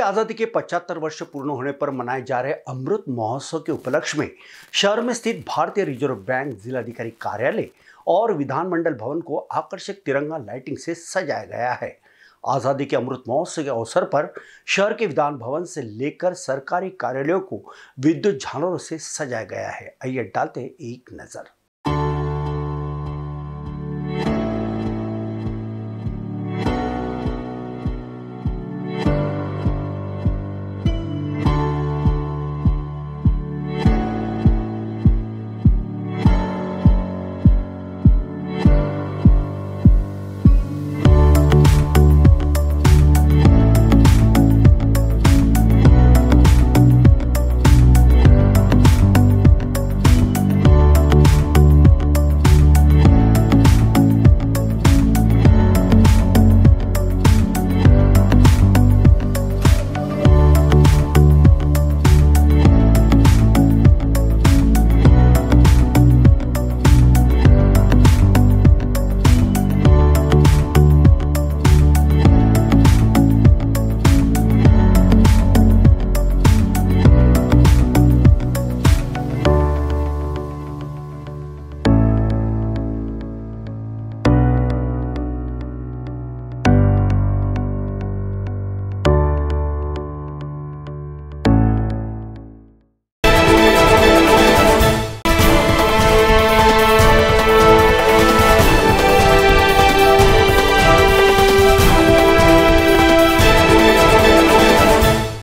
की आज़ादी के 75 वर्ष पूर्ण होने पर मनाए जा रहे अमृत महोत्सव के उपलक्ष्य में शहर में स्थित भारतीय रिजर्व बैंक जिलाधिकारी कार्यालय और विधानमंडल भवन को आकर्षक तिरंगा लाइटिंग से सजाया गया है। आज़ादी के अमृत महोत्सव के अवसर पर शहर के विधान भवन से लेकर सरकारी कार्यालयों को विद्युत झालरों से सजाया गया है। आइए डालते हैं एक नज़र।